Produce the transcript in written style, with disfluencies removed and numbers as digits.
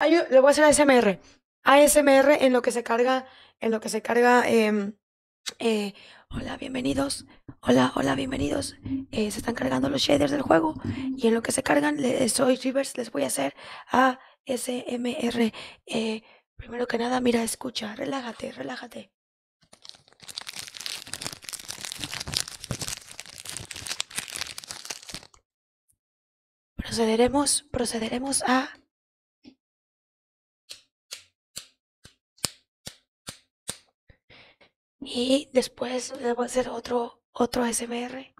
Le voy a hacer ASMR. ASMR en lo que se carga, hola, bienvenidos. Hola, bienvenidos. Se están cargando los shaders del juego y en lo que se cargan, soy Rivers, les voy a hacer ASMR. Primero que nada, mira, escucha, relájate, relájate. Procederemos a... Y después le voy a hacer otro ASMR.